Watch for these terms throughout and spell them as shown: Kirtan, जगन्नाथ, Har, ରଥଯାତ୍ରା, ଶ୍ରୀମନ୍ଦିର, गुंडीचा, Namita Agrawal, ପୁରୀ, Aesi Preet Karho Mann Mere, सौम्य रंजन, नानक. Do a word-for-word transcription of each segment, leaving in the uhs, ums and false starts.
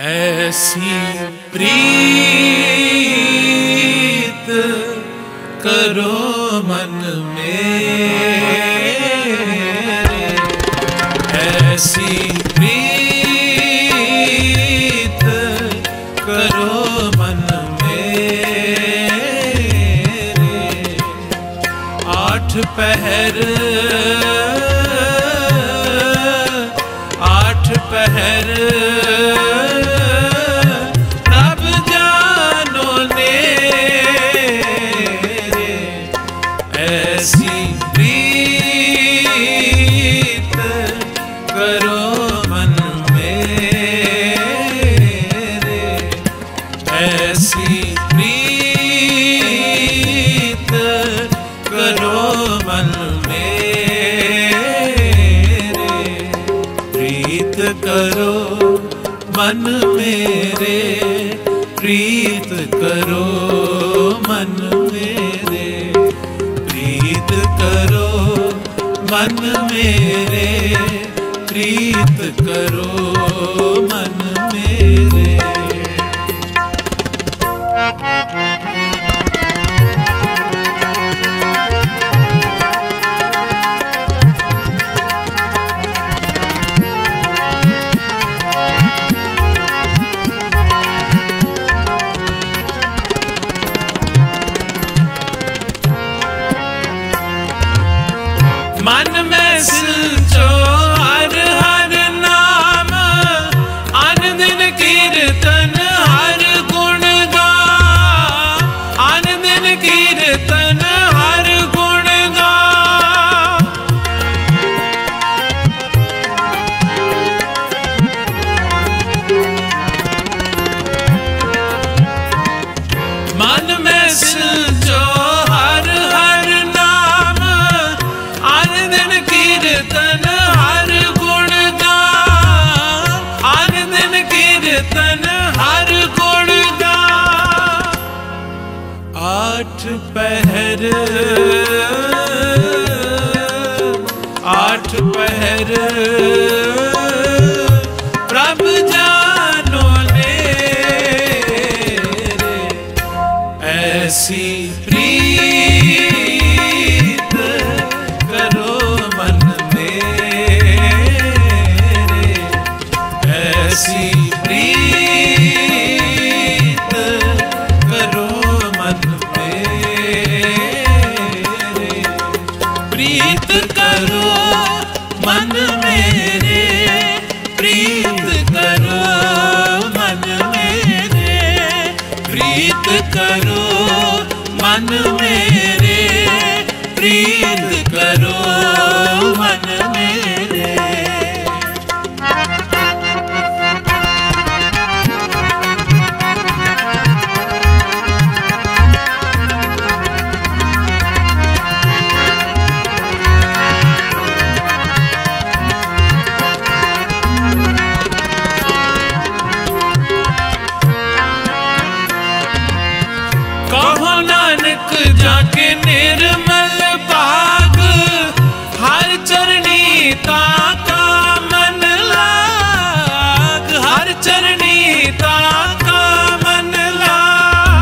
ऐसी प्रीत करो मन मेरे, ऐसी प्रीत करो मन मेरे। आठ पहर आठ पहर ऐसी प्रीत करो मन मेरे, ऐसी प्रीत करो मन मेरे। प्रीत करो मन मेरे, प्रीत करो मन मेरे, करो मन मेरे, प्रीत करो मन मेरे। मन में सिलचो हर हर नाम, अनुदिन कीर्तन हर गुण गा, अनुदिन कीर्तन हर गुण गा। मन में सिलचो हर हर नाम, अनुदिन कीर्तन हर गुण गा, अनुदिन कीर्तन हर गुण गा। आठ पहर आठ पहर प्रभु जानो ने ऐसी प्रीत करो मन मेरे, ऐसी प्रीत करो मन मेरे। प्रीत करो मन मेरे, प्रीत करो मन मेरे, प्रीत करो मन मेरे, प्रीत करो मन मेरे। कहो नानक जाके निर्मल भाग, हर चरणी ताका मन लाग, हर चरणी ताका मन लाग।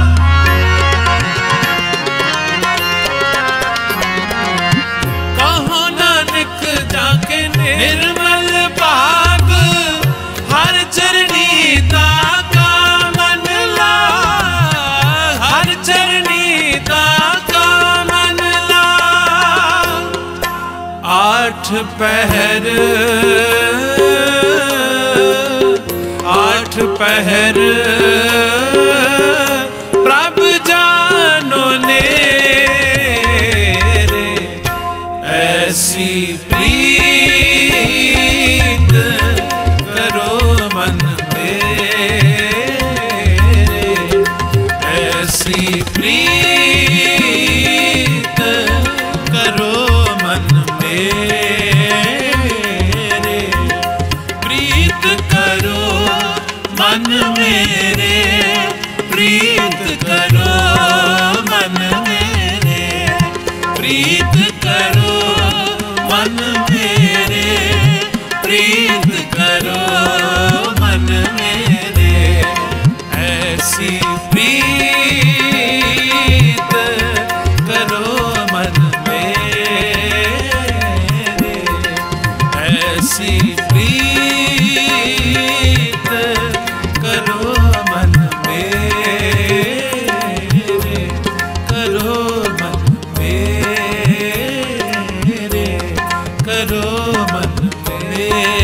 कहो नानक जाके निर्मल भाग, हर चरणी ताका मन लाग, हर चरणी ताका मन लाग। आठ पहर आठ पहर प्रभु जानो ने ऐसी प्रीत करो मन मेरे, ऐसी प्रीत करो मन मेरे। प्रीत करो मन मेरे, प्रीत करो मन मेरे, प्रीत करो मन मेरे, प्रीत करो मन मेरे। मन मेरे, करो मन मेरे, करो मन मेरे।